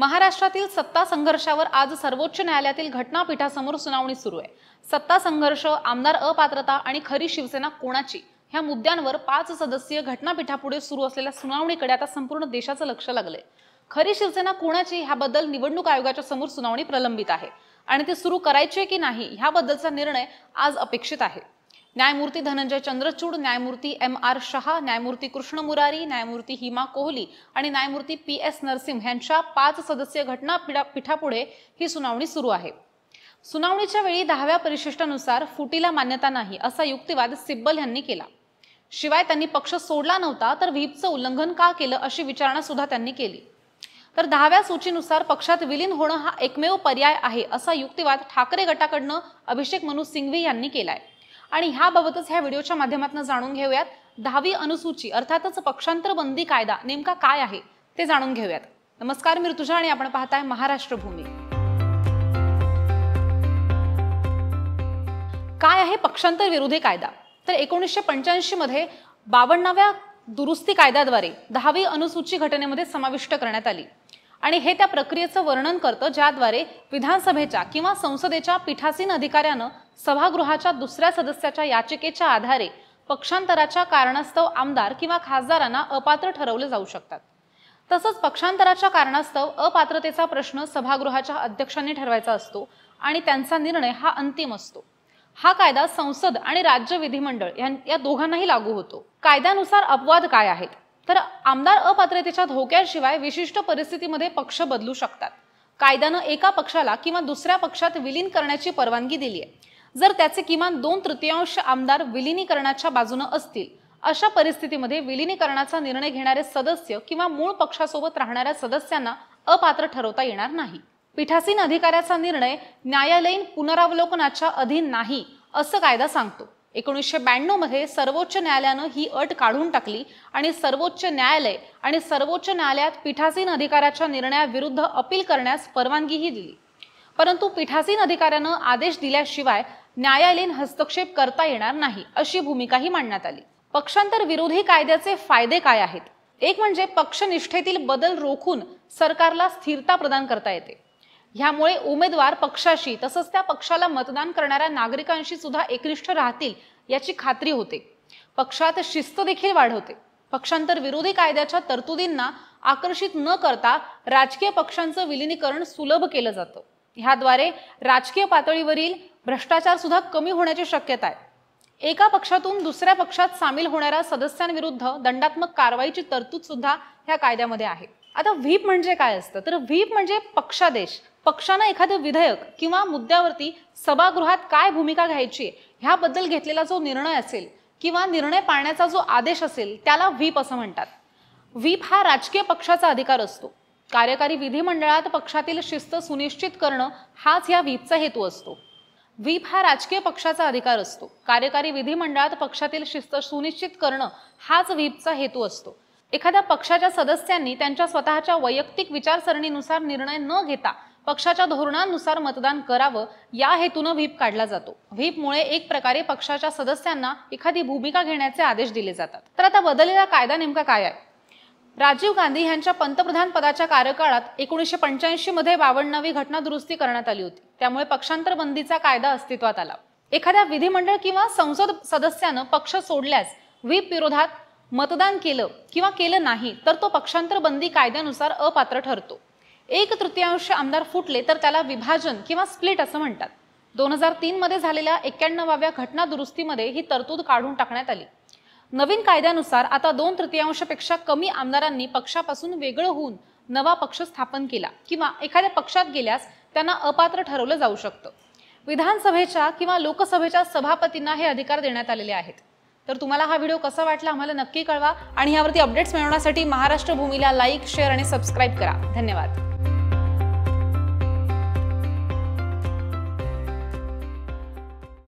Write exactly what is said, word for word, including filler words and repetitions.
महाराष्ट्रातील सत्ता संघर्षावर आज सर्वोच्च न्यायालयातील घटनापीठासमोर सुनावणी सुरू आहे। सत्ता संघर्ष, आमदार अपात्रता आणि खरी शिवसेना कोणाची ह्या मुद्द्यांवर पाच सदस्यीय घटनापीठापुढे सुरू असलेल्या सुनावणीकडे आता संपूर्ण देशाचं लक्ष लागलंय। खरी शिवसेना कोणाची ह्याबद्दल निवडणूक आयोगाच्या समोर सुनावणी प्रलंबित आहे आणि ती सुरू करायची की नाही ह्याबद्दलचा निर्णय आज अपेक्षित आहे। न्यायमूर्ती धनंजय चंद्रचूड, न्यायमूर्ती एम आर शहा, न्यायमूर्ती कृष्ण मुरारी, न्यायमूर्ती हिमा कोहली आणि न्यायमूर्ती पी एस नरसिंह यांच्या पाच सदस्यीय घटनापीठापुढे ही सुनावणी सुरू आहे। सुनावणीच्या वेळी दहाव्या परिशिष्टानुसार फुटीला मान्यता नाही असा युक्तिवाद सिब्बल यांनी केला। शिवाय त्यांनी पक्ष सोडला नव्हता तर व्हीपचं उल्लंघन का केलं अशी विचारणा सुद्धा त्यांनी केली। तर दहाव्या सूचीनुसार पक्षात विलीन होणं हा एकमेव पर्याय आहे असा युक्तिवाद ठाकरे गटाकडनं अभिषेक मनू सिंघवी यांनी केलाय। आणि ह्याबाबतच ह्या व्हिडिओच्या माध्यमातून जाणून घेऊयात दहावी अनुसूची अर्थातच पक्षांतर बंदी कायदा नेमका काय आहे ते जाणून घेऊयात। नमस्कार, मी ऋतुजा आणि आपण पाहताय महाराष्ट्र भूमी। काय आहे पक्षांतर विरोधी कायदा? तर एकोणीसशे पंच्याऐंशी मध्ये बावन्नाव्या दुरुस्ती कायद्याद्वारे दहावी अनुसूची घटनेमध्ये समाविष्ट करण्यात आली आणि हे त्या प्रक्रियेचं वर्णन करतं ज्याद्वारे विधानसभेच्या किंवा संसदेच्या पीठासीन अधिकाऱ्यानं सभागृहाच्या दुसऱ्या सदस्याच्या याचिकेच्या आधारे पक्षांतराच्या कारणास्तव आमदार किंवा खासदारांना अपात्र ठरवले जाऊ शकतात। तसंच पक्षांतराच्या कारणास्तव अपात्रतेचा प्रश्न सभागृहाच्या अध्यक्षांनी ठरवायचा असतो आणि त्यांचा निर्णय हा अंतिम असतो। हा कायदा संसद आणि राज्य विधिमंडळ या दोघांनाही लागू होतो। कायद्यानुसार अपवाद काय आहेत? तर आमदार अपात्रतेच्या धोक्याशिवाय विशिष्ट परिस्थितीमध्ये पक्ष बदलू शकतात। कायद्यानं एका पक्षाला किंवा दुसऱ्या पक्षात विलीन करण्याची परवानगी दिली आहे जर त्याचे किमान दोन तृतीयांश आमदार विलीनीकरणाच्या बाजूने असतील। अशा परिस्थितीमध्ये विलीनीकरणाचा निर्णय घेणारे सदस्य किंवा मूळ पक्षासोबत राहणाऱ्या सदस्यांना अपात्र ठरवता येणार नाही। पीठासीन अधिकाऱ्याचा निर्णय न्यायालयीन पुनरावलोकनाच्या अधीन नाही असं कायदा सांगतो। एकोणीसशे ब्याण्णव मध्ये सर्वोच्च न्यायालयानं ही अट काढून टाकली आणि सर्वोच्च न्यायालय आणि सर्वोच्च न्यायालयात पीठासीन अधिकाऱ्याच्या निर्णयाविरुद्ध अपील करण्यास परवानगीही दिली। परंतु पीठासीन अधिकाऱ्यानं आदेश दिल्याशिवाय न्यायालयीन हस्तक्षेप करता येणार नाही अशी भूमिकाही मांडण्यात आली। पक्षांतर विरोधी कायद्याचे फायदे काय आहेत? एक म्हणजे पक्षनिष्ठेतील बदल रोखून सरकारला स्थिरता प्रदान करता येते। ह्यामुळे उमेदवार पक्षाशी तसंच त्या पक्षाला मतदान करणाऱ्या नागरिकांशी सुद्धा एकनिष्ठ राहतील याची खात्री होते। पक्षात शिस्त देखील वाढवते। पक्षांतर विरोधी कायद्याच्या तरतुदींना आकर्षित न करता राजकीय पक्षांचं विलीनीकरण सुलभ केलं जातं। ह्याद्वारे राजकीय पातळीवरील भ्रष्टाचार सुद्धा कमी होण्याची शक्यता आहे। एका पक्षातून दुसऱ्या पक्षात सामील होणाऱ्या सदस्यांविरुद्ध दंडात्मक कारवाईची तरतूद सुद्धा ह्या कायद्यामध्ये आहे। आता व्हीप म्हणजे काय असतं? तर व्हीप म्हणजे पक्षादेश। पक्षाने एखादं विधेयक किंवा मुद्द्यावरती सभागृहात काय भूमिका घ्यायची ह्याबद्दल घेतलेला जो निर्णय असेल किंवा निर्णय पाळण्याचा जो आदेश असेल त्याला व्हीप असं म्हणतात। व्हीप हा राजकीय पक्षाचा अधिकार असतो। कार्यकारी विधिमंडळात पक्षातील शिस्त सुनिश्चित करणं हाच या व्हीपचा हेतू असतो। व्हीप हा राजकीय पक्षाचा अधिकार असतो कार्यकारी विधिमंडळात पक्षातील शिस्त सुनिश्चित करणं हाच व्हीपचा हेतू असतो। एखाद्या पक्षाच्या सदस्यांनी त्यांच्या स्वतःच्या वैयक्तिक विचारसरणीनुसार निर्णय न घेता पक्षाच्या धोरणानुसार मतदान करावं या हेतून व्हीप काढला जातो। व्हीपमुळे एक प्रकारे पक्षाच्या सदस्यांना एखादी भूमिका घेण्याचे आदेश दिले जातात। तर आता बदललेला कायदा नेमका काय आहे? राजीव गांधी यांच्या पंतप्रधान पदाच्या कार्यकाळात एकोणीसशे पंच्याऐंशी मध्ये बावन्नावी घटना दुरुस्ती करण्यात आली होती। त्यामुळे पक्षांतर बंदीचा कायदा अस्तित्वात आला। एखाद्या विधिमंडळ किंवा संसद सदस्यानं पक्ष सोडल्यास व्हीप विरोधात मतदान केलं किंवा केलं नाही तर तो पक्षांतर बंदी कायद्यानुसार अपात्र ठरतो। एक तृतीयांश आमदार फुटले तर त्याला विभाजन किंवा स्प्लिट असं म्हणतात। दोन हजार तीन मध्ये झालेल्या एक्क्याण्णवाव्या घटना दुरुस्तीमध्ये ही तरतूद काढून टाकण्यात आली। नवीन कायद्यानुसार आता दोन तृतीयांशपेक्षा कमी आमदारांनी पक्षापासून वेगळं होऊन नवा पक्ष स्थापन केला किंवा एखाद्या पक्षात गेल्यास त्यांना अपात्र ठरवलं जाऊ शकतं। विधानसभेच्या किंवा लोकसभेच्या सभापतींना हे अधिकार देण्यात आलेले आहेत। तर तुम्हाला हा व्हिडिओ कसा वाटला आम्हाला नक्की कळवा आणि यावरती अपडेट्स मिळवण्यासाठी महाराष्ट्र भूमीला लाईक, शेअर आणि सबस्क्राईब करा। धन्यवाद।